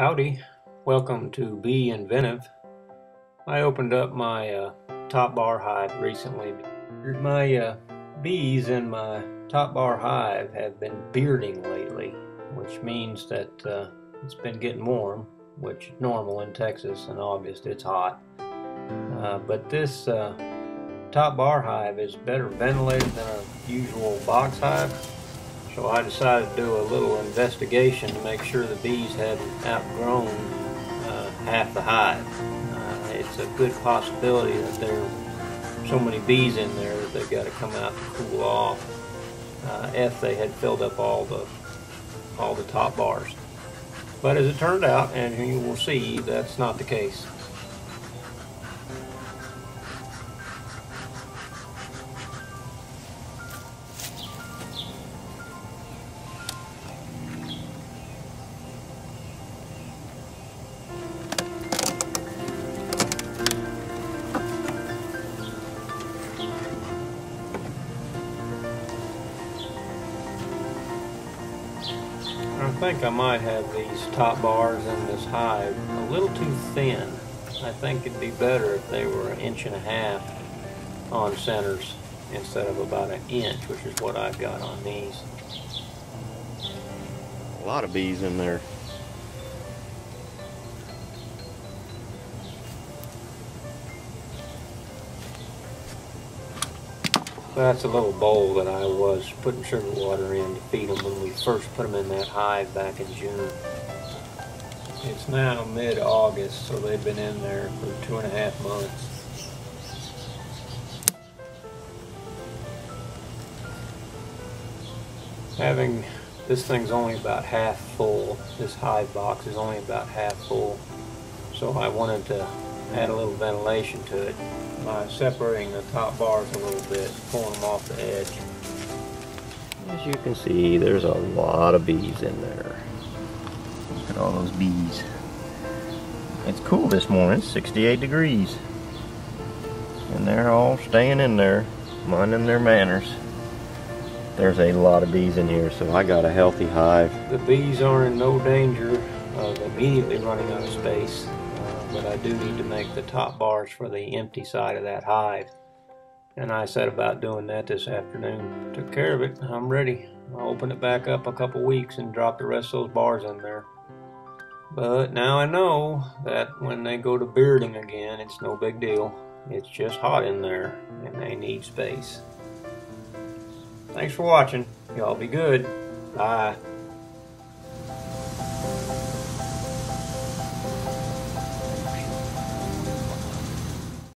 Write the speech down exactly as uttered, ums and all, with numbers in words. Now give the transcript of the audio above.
Howdy, welcome to Bee Inventive. I opened up my uh, top bar hive recently. My uh, bees in my top bar hive have been bearding lately, which means that uh, it's been getting warm, which is normal in Texas in August. It's hot. Uh, but this uh, top bar hive is better ventilated than our usual box hive. So I decided to do a little investigation to make sure the bees hadn't outgrown uh, half the hive. Uh, it's a good possibility that there are so many bees in there that they've got to come out to cool off uh, if they had filled up all the, all the top bars. But as it turned out, and you will see, that's not the case. I think I might have these top bars in this hive a little too thin. I think it'd be better if they were an inch and a half on centers instead of about an inch, which is what I've got on these. A lot of bees in there. That's a little bowl that I was putting sugar water in to feed them when we first put them in that hive back in June. It's now mid-August, so they've been in there for two and a half months. Having this thing's only about half full, this hive box is only about half full, so I wanted to add a little ventilation to it by separating the top bars a little bit, pulling them off the edge. As you can see, there's a lot of bees in there. Look at all those bees. It's cool this morning, it's sixty-eight degrees. And they're all staying in there, minding their manners. There's a lot of bees in here, so I got a healthy hive. The bees are in no danger of immediately running out of space. But I do need to make the top bars for the empty side of that hive. And I set about doing that this afternoon. Took care of it. I'm ready. I'll open it back up a couple weeks and drop the rest of those bars in there. But now I know that when they go to bearding again, it's no big deal. It's just hot in there and they need space. Thanks for watching. Y'all be good. Bye.